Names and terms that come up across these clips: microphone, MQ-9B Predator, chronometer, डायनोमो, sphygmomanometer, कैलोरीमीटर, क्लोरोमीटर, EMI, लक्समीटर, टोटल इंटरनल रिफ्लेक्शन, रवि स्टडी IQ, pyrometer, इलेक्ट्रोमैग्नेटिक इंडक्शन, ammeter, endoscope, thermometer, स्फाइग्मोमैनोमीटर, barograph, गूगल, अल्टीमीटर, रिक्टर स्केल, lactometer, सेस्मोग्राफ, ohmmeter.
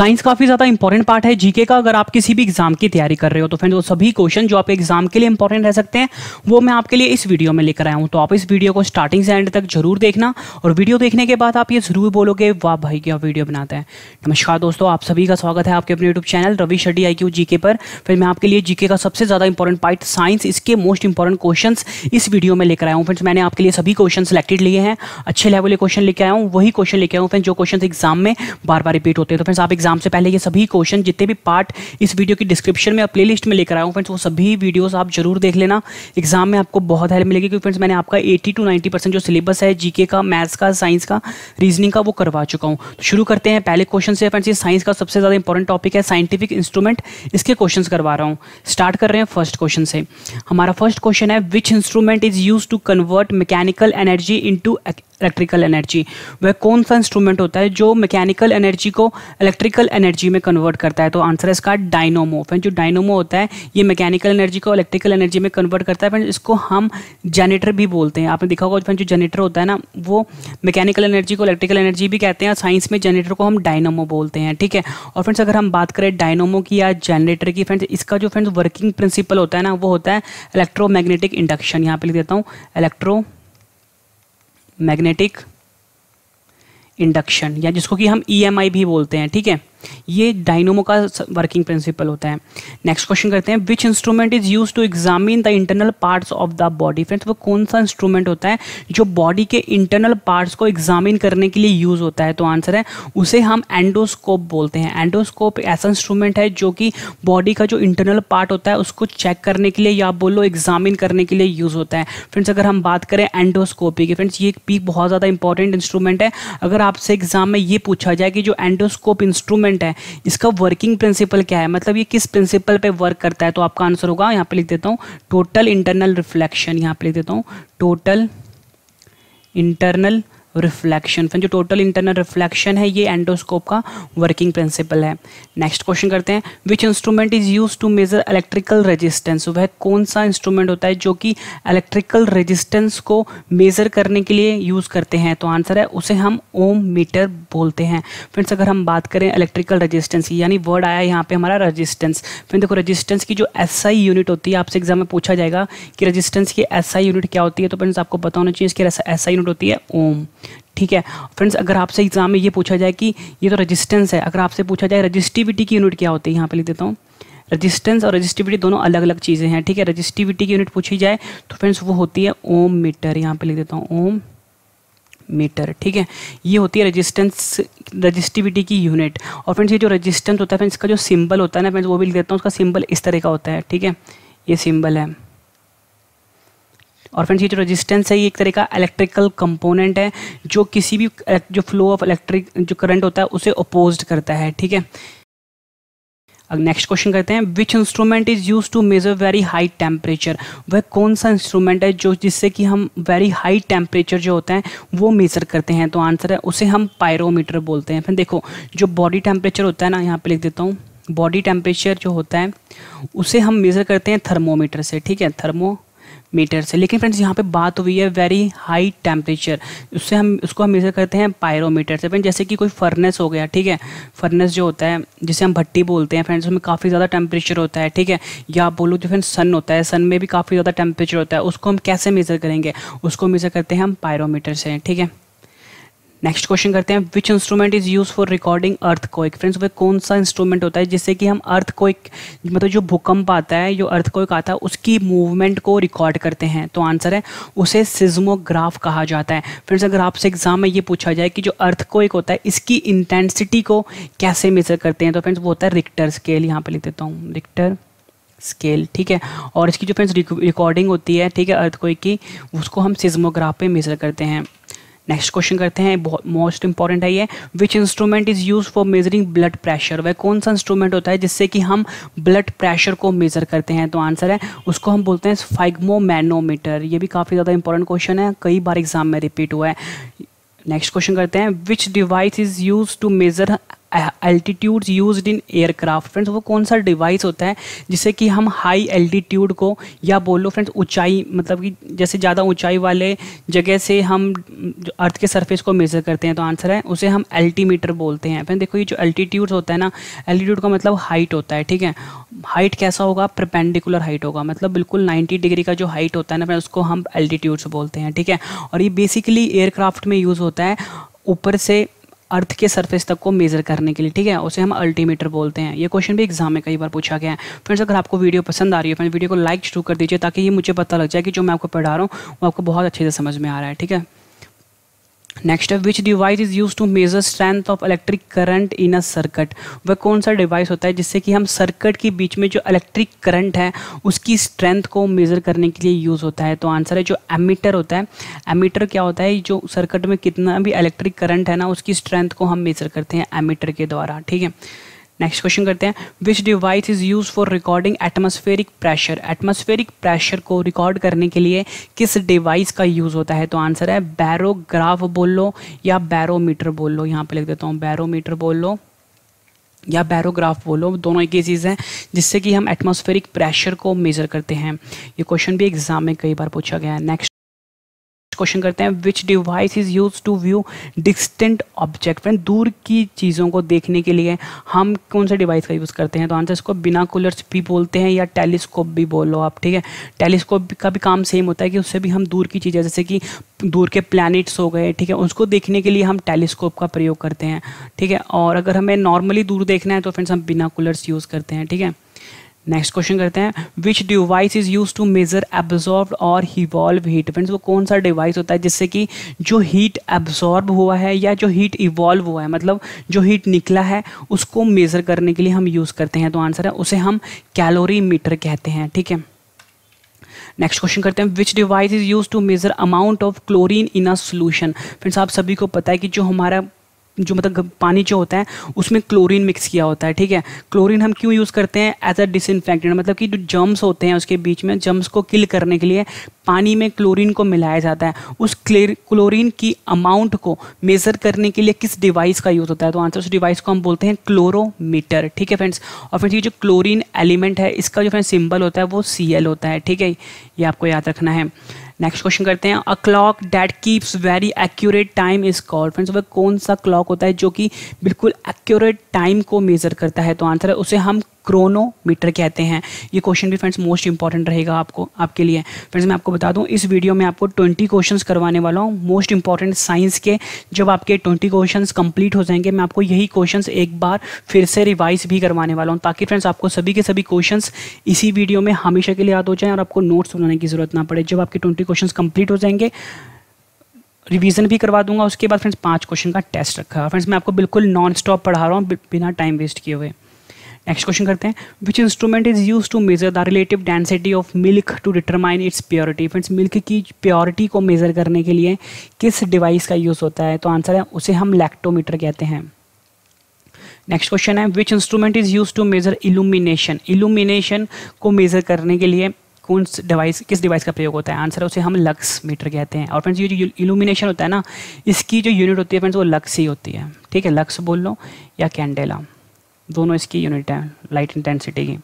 Science काफी ज्यादा important part है जीके का। अगर आप किसी भी एग्जाम की तैयारी कर रहे हो तो फ्रेंड्स वो सभी क्वेश्चन जो आपके एग्जाम के लिए इंपॉर्टेंट रह सकते हैं वो मैं आपके लिए इस वीडियो में लेकर आया हूं। तो आप इस वीडियो को स्टार्टिंग से एंड तक जरूर देखना और वीडियो देखने के बाद आप ये जरूर बोलोगे वाह भाई क्या वीडियो बनाते हैं। नमस्कार दोस्तों, आप सभी का स्वागत है आपके अपने YouTube channel रवि स्टडी IQ GK पर। फ्रेंड्स मैं आपके लिए जीके का सबसे ज्यादा इंपॉर्टेंट पार्ट साइंस, इसके मोस्ट इंपॉर्टेंट क्वेश्चन इस वीडियो में लेकर आया हूँ। फ्रेंड्स मैंने आपके लिए सभी क्वेश्चन सिलेक्टेड लिए हैं, अच्छे लेवल के क्वेश्चन लेकर आया हूँ, वही क्वेश्चन लेकर आया हूँ फ्रेंड्स जो क्वेश्चन एग्जाम में बार बार रिपीट होते हैं। तो फ्रेंड्स आप एग्जाम से पहले ये सभी क्वेश्चन जितने भी पार्ट इस वीडियो की डिस्क्रिप्शन में और प्लेलिस्ट में लेकर आया हूँ फ्रेंड्स वो सभी वीडियोस आप जरूर देख लेना, एग्जाम में आपको बहुत हेल्प मिलेगी। क्योंकि फ्रेंड्स मैंने आपका 80 से 90% जो सिलेबस है जीके का, मैथ्स का, साइंस का, रीजनिंग का वो करवा चुका हूँ। तो शुरू करते हैं पहले क्वेश्चन से। फ्रेंड्स ये साइंस का सबसे ज़्यादा इंपॉर्टेंट टॉपिक है साइंटिफिक इंस्ट्रूमेंट, इसके क्वेश्चन करवा रहा हूँ। स्टार्ट कर रहे हैं फर्स्ट क्वेश्चन से। हमारा फर्स्ट क्वेश्चन है which instrument is use to convert mechanical energy into electrical energy. वह कौन सा इंस्ट्रूमेंट होता है जो मैकेनिकल एनर्जी को इलेक्ट्रिकल एनर्जी में कन्वर्ट करता है। तो आंसर है इसका डायनोमो। फ्रेंड जो डायनोमो होता है ये मैकेनिकल एनर्जी को इलेक्ट्रिकल एनर्जी में कन्वर्ट करता है। फ्रेंड इसको हम जनरेटर भी बोलते हैं। आपने देखा होगा फ्रेंड जो जनरेटर होता है ना वो मैकेनिकल एनर्जी को इलेक्ट्रिकल एनर्जी भी कहते हैं। साइंस में जनरेटर को हम डायनोमो बोलते हैं, ठीक है। और फ्रेंड्स अगर हम बात करें डायनोमो की या जनरेटर की, फ्रेंड्स इसका जो फ्रेंड्स वर्किंग प्रिंसिपल होता है ना वो होता है इलेक्ट्रोमैग्नेटिक इंडक्शन। यहाँ पे लिख देता हूँ इलेक्ट्रोमैग्नेटिक इंडक्शन, या जिसको कि हम EMI भी बोलते हैं, ठीक है। ये डायनोमो का वर्किंग प्रिंसिपल होता है। नेक्स्ट क्वेश्चन करते हैं which instrument is use to examine the internal parts of the body. Friends वो कौन सा इंस्ट्रूमेंट होता है जो बॉडी के इंटरनल पार्ट्स को एग्जामिन करने के लिए यूज होता है। तो आंसर है उसे हम एंडोस्कोप बोलते हैं। एंडोस्कोप ऐसा इंस्ट्रूमेंट है जो कि बॉडी का जो इंटरनल पार्ट होता है उसको चेक करने के लिए या बोलो एग्जामिन करने के लिए यूज होता है। फ्रेंड्स अगर हम बात करें एंडोस्कोपी की, फ्रेंड्स ये भी बहुत ज़्यादा इंपॉर्टेंट इंस्ट्रूमेंट है। अगर आपसे एग्जाम में ये पूछा जाए कि जो एंडोस्कोप इंस्ट्रूमेंट है इसका वर्किंग प्रिंसिपल क्या है, मतलब ये किस प्रिंसिपल पे वर्क करता है, तो आपका आंसर होगा, यहाँ पे लिख देता हूँ टोटल इंटरनल रिफ्लेक्शन। यहाँ पे लिख देता हूँ टोटल इंटरनल रिफ्लेक्शन। फ्रेंड जो टोटल इंटरनल रिफ्लेक्शन है ये एंडोस्कोप का वर्किंग प्रिंसिपल है। नेक्स्ट क्वेश्चन करते हैं which instrument is use to measure electrical resistance. वह कौन सा इंस्ट्रूमेंट होता है जो कि इलेक्ट्रिकल रेजिस्टेंस को मेजर करने के लिए यूज करते हैं। तो आंसर है उसे हम ओम मीटर बोलते हैं। फ्रेंड्स अगर हम बात करें इलेक्ट्रिकल रेजिस्टेंस की, यानी वर्ड आया यहाँ पे हमारा रेजिस्टेंस। फ्रेंड देखो रेजिस्टेंस की जो SI यूनिट होती है, आपसे एग्जाम में पूछा जाएगा कि रेजिस्टेंस की SI यूनिट क्या होती है, तो फ्रेंड्स आपको पता होना चाहिए इसकी SI यूनिट होती है ओम, ठीक है। फ्रेंड्स अगर आपसे एग्जाम में ये पूछा जाए कि ये तो रेजिस्टेंस है, अगर आपसे पूछा जाए रेजिस्टिविटी की यूनिट क्या होती है, यहाँ पे लिख देता हूँ रेजिस्टेंस और रेजिस्टिविटी दोनों अलग अलग चीज़ें हैं, ठीक है। रेजिस्टिविटी की यूनिट पूछी जाए तो फ्रेंड्स वो होती है ओम मीटर। यहाँ पे लिख देता हूँ ओम मीटर, ठीक है। ये होती है रेजिस्टेंस, रेजिस्टिविटी की यूनिट। और फ्रेंड्स ये जो रेजिस्टेंस होता है फ्रेंड्स इसका जो सिम्बल होता है ना फ्रेंड्स वो भी लिख देता हूँ, उसका सिम्बल इस तरह का होता है, ठीक है। ये सिम्बल है। और फ्रेंड्स ये जो रेजिस्टेंस है ये एक तरह का इलेक्ट्रिकल कंपोनेंट है जो किसी भी जो फ्लो ऑफ इलेक्ट्रिक जो करंट होता है उसे अपोज्ड करता है, ठीक है। अब नेक्स्ट क्वेश्चन करते हैं which instrument is use to measure very high temperature. वह कौन सा इंस्ट्रूमेंट है जो जिससे कि हम वेरी हाई टेम्परेचर जो होता है वो मेजर करते हैं। तो आंसर है उसे हम पायरोमीटर बोलते हैं। फिर देखो जो बॉडी टेम्परेचर होता है ना, यहाँ पे लिख देता हूँ बॉडी टेम्परेचर जो होता है उसे हम मेजर करते हैं थर्मोमीटर से, ठीक है, थर्मोमीटर से। लेकिन फ्रेंड्स यहाँ पे बात हुई है वेरी हाई टेम्परेचर, उससे हम उसको हम मेजर करते हैं पायरोमीटर से। फ्रेंड्स जैसे कि कोई फर्नेस हो गया, ठीक है, फर्नेस जो होता है जिसे हम भट्टी बोलते हैं, फ्रेंड्स उसमें काफ़ी ज़्यादा टेम्परेचर होता है, ठीक है। या आप बोलो जो फ्रेंड्स सन होता है, सन में भी काफ़ी ज़्यादा टेम्परेचर होता है, उसको हम कैसे मेजर करेंगे, उसको मेजर करते हैं हम पायरोमीटर से, ठीक है। नेक्स्ट क्वेश्चन करते हैं which instrument is use for recording earthquake. Friends वह कौन सा इंस्ट्रूमेंट होता है जिससे कि हम अर्थक्वेक, मतलब जो भूकंप आता है, जो अर्थक्वेक आता है उसकी मूवमेंट को रिकॉर्ड करते हैं। तो आंसर है उसे सेस्मोग्राफ कहा जाता है। फ्रेंड्स अगर आपसे एग्जाम में ये पूछा जाए कि जो अर्थक्वेक होता है इसकी इंटेंसिटी को कैसे मेजर करते हैं, तो फ्रेंड्स वो होता है रिक्टर स्केल। यहाँ पर लिख देता हूँ रिक्टर स्केल, ठीक है। और इसकी जो फ्रेंड्स रिकॉर्डिंग होती है, ठीक है, अर्थक्वेक की, उसको हम सेस्मोग्राफ पे मेजर करते हैं। नेक्स्ट क्वेश्चन करते हैं, बहुत मोस्ट इंपॉर्टेंट है ये, which instrument is use for measuring blood pressure. वह कौन सा इंस्ट्रूमेंट होता है जिससे कि हम ब्लड प्रेशर को मेजर करते हैं। तो आंसर है उसको हम बोलते हैं स्फाइग्मोमैनोमीटर। ये भी काफ़ी ज़्यादा इंपॉर्टेंट क्वेश्चन है, कई बार एग्जाम में रिपीट हुआ है। नेक्स्ट क्वेश्चन करते हैं which device is use to measure altitudes used in aircraft. Friends वो कौन सा डिवाइस होता है जिससे कि हम हाई एल्टीट्यूड को या बोलो फ्रेंड्स ऊंचाई, मतलब कि जैसे ज़्यादा ऊंचाई वाले जगह से हम अर्थ के सरफेस को मेजर करते हैं, तो आंसर है उसे हम अल्टीमीटर बोलते हैं। फ्रेंड्स देखो ये जो एल्टीट्यूड्स होता है ना, एल्टीट्यूड का मतलब हाइट होता है, ठीक है। हाइट कैसा होगा? परपेंडिकुलर हाइट होगा, मतलब बिल्कुल 90 डिग्री का जो हाइट होता है ना फ्रेंड्स उसको हम एल्टीट्यूड्स बोलते हैं, ठीक है। और ये बेसिकली एयरक्राफ्ट में यूज़ होता है ऊपर से अर्थ के सरफेस तक को मेजर करने के लिए, ठीक है, उसे हम अल्टीमीटर बोलते हैं। ये क्वेश्चन भी एग्जाम में कई बार पूछा गया है। फ्रेंड्स अगर आपको वीडियो पसंद आ रही है फ्रेंड्स वीडियो को लाइक जरूर कर दीजिए ताकि ये मुझे पता लग जाए कि जो मैं आपको पढ़ा रहा हूँ वो आपको बहुत अच्छे से समझ में आ रहा है, ठीक है। नेक्स्ट है which device is use to measure strength of electric current in a circuit. वह कौन सा डिवाइस होता है जिससे कि हम सर्किट के बीच में जो इलेक्ट्रिक करंट है उसकी स्ट्रेंथ को मेजर करने के लिए यूज़ होता है, तो आंसर है जो एमीटर होता है। एमीटर क्या होता है? जो सर्किट में कितना भी इलेक्ट्रिक करंट है ना उसकी स्ट्रेंथ को हम मेजर करते हैं एमीटर के द्वारा, ठीक है। नेक्स्ट क्वेश्चन करते हैं which device is use for recording atmospheric pressure. Atmospheric pressure को रिकॉर्ड करने के लिए किस डिवाइस का यूज़ होता है, तो आंसर है बैरोग्राफ बोल लो या बैरोमीटर बोल लो, यहाँ पे लिख देता हूँ बैरोमीटर बोल लो या बैरोग्राफ बोलो, दोनों एक ही चीज़ है, जिससे कि हम एटमॉस्फेरिक प्रेशर को मेजर करते हैं। ये क्वेश्चन भी एग्जाम में कई बार पूछा गया है। नेक्स्ट क्वेश्चन करते हैं which device is use to view distant object. Friend दूर की चीज़ों को देखने के लिए हम कौन सा डिवाइस का यूज़ करते हैं, तो आंसर इसको बिनाकुलर्स भी बोलते हैं या टेलीस्कोप भी बोलो आप, ठीक है। टेलीस्कोप का भी काम सेम होता है कि उससे भी हम दूर की चीज़ें जैसे कि दूर के प्लैनेट्स हो गए, ठीक है, उसको देखने के लिए हम टेलीस्कोप का प्रयोग करते हैं, ठीक है। और अगर हमें नॉर्मली दूर देखना है तो फ्रेंड्स हम बिनाकुलर्स यूज़ करते हैं, ठीक है। नेक्स्ट क्वेश्चन करते हैं which device is use to measure absorb और इवॉल्व हीट। फ्रेंड्स वो कौन सा डिवाइस होता है जिससे कि जो हीट एब्जॉर्ब हुआ है या जो हीट इवॉल्व हुआ है, मतलब जो हीट निकला है उसको मेज़र करने के लिए हम यूज़ करते हैं, तो आंसर है उसे हम कैलोरीमीटर कहते हैं, ठीक है। नेक्स्ट क्वेश्चन करते हैं which device is use to measure amount of chlorine in a solution. Friends आप सभी को पता है कि जो हमारा जो मतलब पानी जो होता है उसमें क्लोरीन मिक्स किया होता है, ठीक है। क्लोरीन हम क्यों यूज़ करते हैं? एज अ डिसइंफेक्टेंट, मतलब कि जो जर्म्स होते हैं उसके बीच में जर्म्स को किल करने के लिए पानी में क्लोरीन को मिलाया जाता है। उस क्लोरीन की अमाउंट को मेज़र करने के लिए किस डिवाइस का यूज़ होता है, तो आंसर उस डिवाइस को हम बोलते हैं क्लोरोमीटर, ठीक है फ्रेंड्स। और फ्रेंड्स ये जो क्लोरीन एलिमेंट है इसका जो फ्रेंड्स सिंबल होता है वो Cl होता है, ठीक है, ये आपको याद रखना है। नेक्स्ट क्वेश्चन करते हैं a clock that keeps very accurate time is called. Friends वह कौन सा क्लॉक होता है जो कि बिल्कुल एक्यूरेट टाइम को मेज़र करता है, तो आंसर है उसे हम क्रोनोमीटर कहते हैं। ये क्वेश्चन भी फ्रेंड्स मोस्ट इंपॉर्टेंट रहेगा आपको आपके लिए। फ्रेंड्स मैं आपको बता दूं इस वीडियो में आपको 20 क्वेश्चंस करवाने वाला हूं मोस्ट इंपॉर्टेंट साइंस के। जब आपके 20 क्वेश्चंस कंप्लीट हो जाएंगे मैं आपको यही क्वेश्चंस एक बार फिर से रिवाइज भी करवाने वाला हूं, ताकि फ्रेंड्स आपको सभी के सभी क्वेश्चंस इसी वीडियो में हमेशा के लिए याद हो जाएँ और आपको नोट्स बनाने की जरूरत ना पड़े। जब आपके 20 क्वेश्चंस कंप्लीट हो जाएंगे रिवीजन भी करवा दूंगा, उसके बाद फ्रेंड्स 5 क्वेश्चन का टेस्ट रखा है। फ्रेंड्स मैं आपको बिल्कुल नॉन स्टॉप पढ़ा रहा हूँ बिना टाइम वेस्ट किए हुए। नेक्स्ट क्वेश्चन करते हैं which instrument is use to measure the relative density of milk to determine its purity. Friends milk की प्योरिटी को मेज़र करने के लिए किस डिवाइस का यूज़ होता है, तो आंसर है उसे हम लैक्टोमीटर कहते हैं। नेक्स्ट क्वेश्चन है which instrument is use to measure illumination. Illumination को मेज़र करने के लिए कौन सा डिवाइस किस डिवाइस का प्रयोग होता है, आंसर है उसे हम लक्समीटर कहते हैं। और फ्रेंड्स ये जो इल्यूमिनेशन होता है ना इसकी जो यूनिट होती है फ्रेंड्स वो लक्स ही होती है, ठीक है, लक्स बोल लो या कैंडेला, दोनों इसकी यूनिट है लाइट इंटेंसिटी की।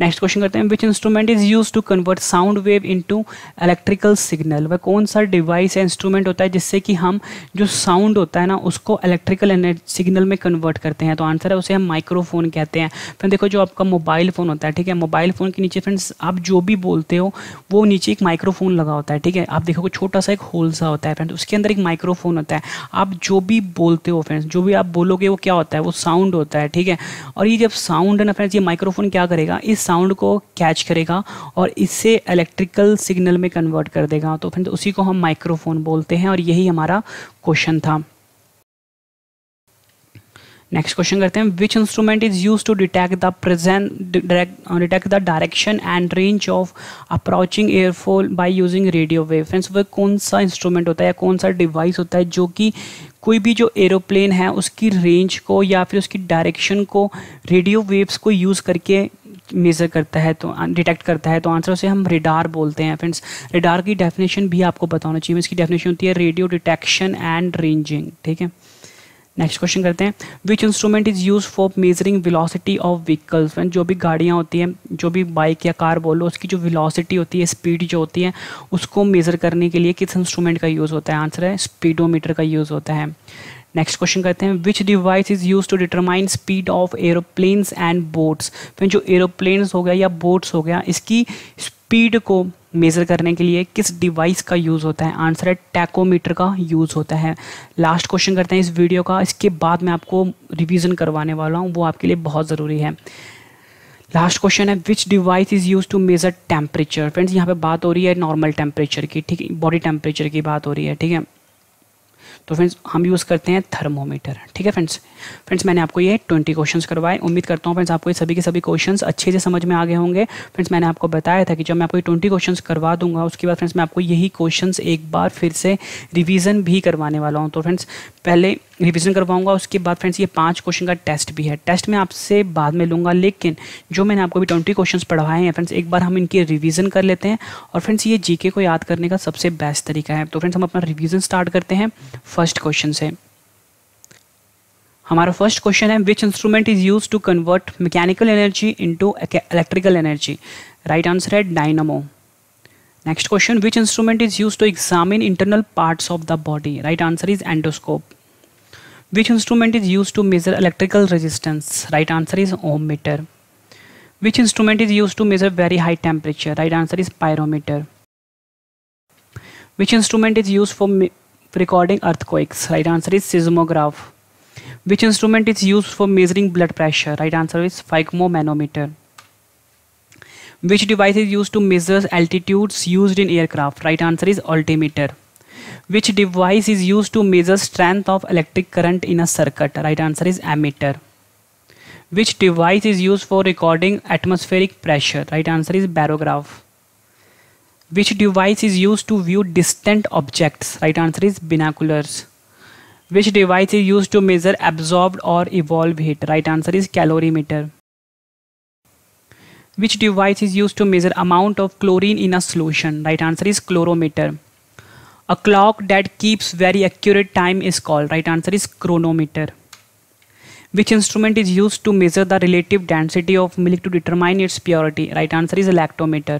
नेक्स्ट क्वेश्चन करते हैं which instrument is use to convert sound wave into electrical signal. वह कौन सा डिवाइस या इंस्ट्रूमेंट होता है जिससे कि हम जो साउंड होता है ना उसको इलेक्ट्रिकल सिग्नल में कन्वर्ट करते हैं, तो आंसर है उसे हम माइक्रोफोन कहते हैं। फिर देखो जो आपका मोबाइल फ़ोन होता है, ठीक है, मोबाइल फ़ोन के नीचे फ्रेंड्स आप जो भी बोलते हो वो नीचे एक माइक्रोफोन लगा होता है, ठीक है, आप देखोगे छोटा सा एक होल सा होता है फ्रेंड्स उसके अंदर एक माइक्रोफोन होता है। आप जो भी बोलते हो फ्रेंड्स जो भी आप बोलोगे वो क्या होता है, वो साउंड होता है, ठीक है। और ये जब साउंड है ना फ्रेंड्स ये माइक्रोफोन क्या करेगा, इस साउंड को कैच करेगा और इससे इलेक्ट्रिकल सिग्नल में कन्वर्ट कर देगा, तो फ्रेंड्स उसी को हम माइक्रोफोन बोलते हैं और यही हमारा क्वेश्चन था। नेक्स्ट क्वेश्चन करते हैं which instrument is use to detect the direction and range of approaching एयरफॉल by using radio wave. Friends वह कौन सा इंस्ट्रूमेंट होता है या कौन सा डिवाइस होता है जो कि कोई भी जो एरोप्लेन है उसकी रेंज को या फिर उसकी डायरेक्शन को रेडियो वेव्स को यूज़ करके मेज़र करता है, तो डिटेक्ट करता है, तो आंसर उसे हम रेडार बोलते हैं। फ्रेंड्स रेडार की डेफिनेशन भी आपको बताना चाहिए, इसकी डेफिनेशन होती है रेडियो डिटेक्शन एंड रेंजिंग, ठीक है। नेक्स्ट क्वेश्चन करते हैं, which instrument is use for measuring velocity of vehicles. Friend जो भी गाड़ियाँ होती हैं, जो भी बाइक या कार बोलो, उसकी जो वेलोसिटी होती है, स्पीड जो होती है, उसको मेज़र करने के लिए किस इंस्ट्रूमेंट का यूज़ होता है। आंसर है स्पीडोमीटर का यूज़ होता है। नेक्स्ट क्वेश्चन करते हैं, which device is use to determine speed of aeroplanes and boats. Friend जो एरोप्लेन्स हो गया या बोट्स हो गया, इसकी स्पीड को मेज़र करने के लिए किस डिवाइस का यूज़ होता है। आंसर है टैकोमीटर का यूज़ होता है। लास्ट क्वेश्चन करते हैं इस वीडियो का, इसके बाद मैं आपको रिवीजन करवाने वाला हूँ, वो आपके लिए बहुत ज़रूरी है। लास्ट क्वेश्चन है, which device is use to measure temperature. Friends यहाँ पे बात हो रही है नॉर्मल टेम्परेचर की, ठीक है, बॉडी टेम्परेचर की बात हो रही है, ठीक है। तो फ्रेंड्स हम यूज़ करते हैं थर्मोमीटर, ठीक है फ्रेंड्स। मैंने आपको ये 20 क्वेश्चंस करवाए। उम्मीद करता हूँ फ्रेंड्स आपको ये सभी के सभी क्वेश्चंस अच्छे से समझ में आ गए होंगे। फ्रेंड्स मैंने आपको बताया था कि जब मैं आपको ये 20 क्वेश्चंस करवा दूंगा, उसके बाद फ्रेंड्स मैं आपको यही क्वेश्चंस एक बार फिर से रिवीजन भी करवाने वाला हूँ। तो फ्रेंड्स पहले रिवीजन करवाऊंगा, उसके बाद फ्रेंड्स ये 5 क्वेश्चन का टेस्ट भी है, टेस्ट मैं आपसे बाद में लूँगा। लेकिन जो मैंने आपको भी 20 क्वेश्चंस पढ़वाए हैं फ्रेंड्स, एक बार हम इनकी रिवीजन कर लेते हैं। और फ्रेंड्स ये जीके को याद करने का सबसे बेस्ट तरीका है। तो फ्रेंड्स हम अपना रिवीजन स्टार्ट करते हैं फर्स्ट क्वेश्चन से। हमारा फर्स्ट क्वेश्चन है, which instrument is use to convert mechanical energy into electrical energy. Right answer है dynamo. Next question, which instrument is use to examine internal parts of the body. Right answer is endoscope. Which instrument is use to measure electrical resistance. Right answer is ohmmeter. Which instrument is use to measure very high temperature. Right answer is pyrometer. Which instrument is use for recording earthquakes. Right answer is seismograph. Which instrument is used for measuring blood pressure? Right answer is sphygmomanometer. Which device is used to measure altitudes used in aircraft? Right answer is altimeter. Which device is used to measure strength of electric current in a circuit? Right answer is ammeter. Which device is used for recording atmospheric pressure? Right answer is barograph. Which device is used to view distant objects? Right answer is binoculars. Which device is used to measure absorbed or evolved heat? Right answer is calorimeter. Which device is used to measure amount of chlorine in a solution? Right answer is chlorometer. A clock that keeps very accurate time is called. Right answer is chronometer. Which instrument is used to measure the relative density of milk to determine its purity? Right answer is lactometer.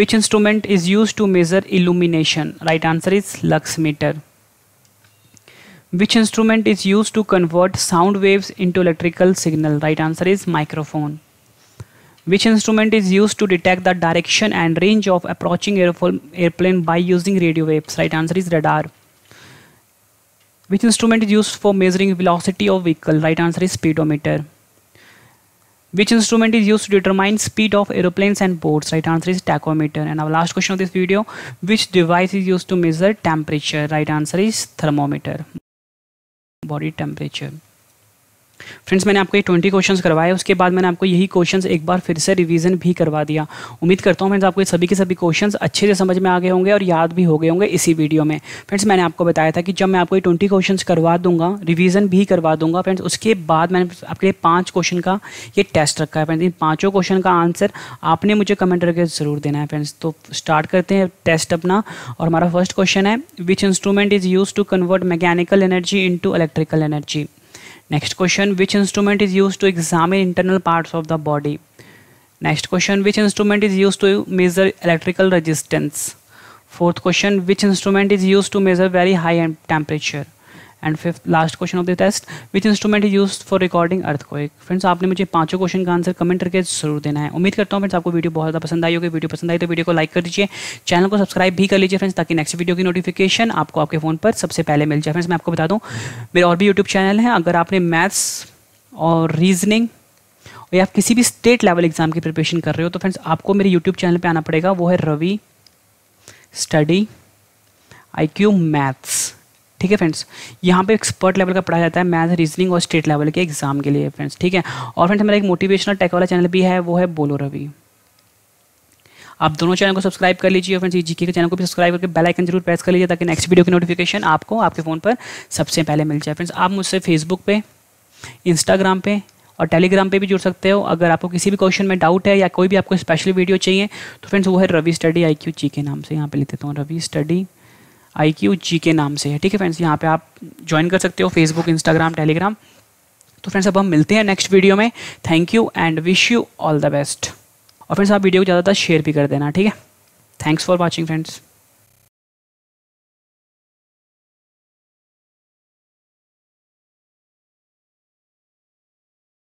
Which instrument is used to measure illumination? Right answer is luxmeter. Which instrument is used to convert sound waves into electrical signal? Right answer is microphone. Which instrument is used to detect the direction and range of approaching airplane by using radio waves? Right answer is radar. Which instrument is used for measuring velocity of vehicle? Right answer is speedometer. Which instrument is used to determine speed of aeroplanes and boats? Right answer is tachometer. And our last question of this video, which device is used to measure temperature? Right answer is thermometer, body temperature. Friends मैंने आपको ये 20 questions करवाए, उसके बाद मैंने आपको यही questions एक बार फिर से रिवीजन भी करवा दिया। उम्मीद करता हूँ फ्रेंड्स आपको ये सभी के सभी क्वेश्चंस अच्छे से समझ में आ गए होंगे और याद भी हो गए होंगे इसी वीडियो में। फ्रेंड्स मैंने आपको बताया था कि जब मैं आपको ये 20 क्वेश्चंस करवा दूंगा, रिवीजन भी करवा दूंगा फ्रेंड्स, उसके बाद मैंने आपके लिए 5 क्वेश्चन का ये टेस्ट रखा है फ्रेंड्स। इन 5 क्वेश्चन का आंसर आपने मुझे कमेंट करके ज़रूर देना है फ्रेंड्स। तो स्टार्ट करते हैं टेस्ट अपना। और हमारा फर्स्ट क्वेश्चन है, which instrument is use to convert mechanical energy into electrical energy. Next question, which instrument is used to examine internal parts of the body? Next question, which instrument is used to measure electrical resistance? Fourth question, which instrument is used to measure very high temperature? And fifth, last question of the test, which instrument is used for recording earthquake? Friends आपने मुझे 5 question का answer comment करके जरूर देना है। उम्मीद करता हूँ फ्रेंड्स आपको वीडियो बहुत ज़्यादा पसंद आई होगी। वीडियो पसंद आई तो वीडियो को लाइक कर दीजिए, चैनल को सब्सक्राइब भी कर लीजिए फ्रेंड्स, ताकि नेक्स्ट वीडियो की नोटिफिकेशन आपको आपके फ़ोन पर सबसे पहले मिल जाए। फ्रेंड्स मैं आपको बता दूँ, मेरे और भी यूट्यूब चैनल हैं। अगर आपने मैथ्स और रीजनिंग और या आप किसी भी स्टेट लेवल एग्जाम की प्रिपरेशन कर रहे हो तो फ्रेंड्स आपको मेरे यूट्यूब चैनल पर आना पड़ेगा। वो है रवि स्टडी IQ मैथ्स, ठीक है फ्रेंड्स। यहाँ पे एक्सपर्ट लेवल का पढ़ाया जाता है मैथ, रीजनिंग और स्टेट लेवल के एग्जाम के लिए फ्रेंड्स, ठीक है। और फ्रेंड्स हमारा एक मोटिवेशनल टेक वाला चैनल भी है, वो है बोलो रवि। आप दोनों चैनल को सब्सक्राइब कर लीजिए और फ्रेंड्स ये जीके के चैनल को भी सब्सक्राइब करके बेल आइकन जरूर प्रेस कर लीजिए, ताकि नेक्स्ट वीडियो की नोटिफिकेशन आपको आपके फ़ोन पर सबसे पहले मिल जाए। फ्रेंड्स आप मुझसे फेसबुक पे, इंस्टाग्राम पे और टेलीग्राम पे भी जुड़ सकते हो। अगर आपको किसी भी क्वेश्चन में डाउट है या कोई भी आपको स्पेशल वीडियो चाहिए तो फ्रेंड्स वो है रवि स्टडी IQ GK नाम से। यहाँ पर लिख देता हूँ रवि स्टडी IQ GK नाम से है, ठीक है फ्रेंड्स। यहाँ पे आप ज्वाइन कर सकते हो फेसबुक, इंस्टाग्राम, टेलीग्राम। तो फ्रेंड्स अब हम मिलते हैं नेक्स्ट वीडियो में। Thank you and wish you all the best. और फ्रेंड्स आप वीडियो को ज़्यादातर शेयर भी कर देना, ठीक है। Thanks for watching friends.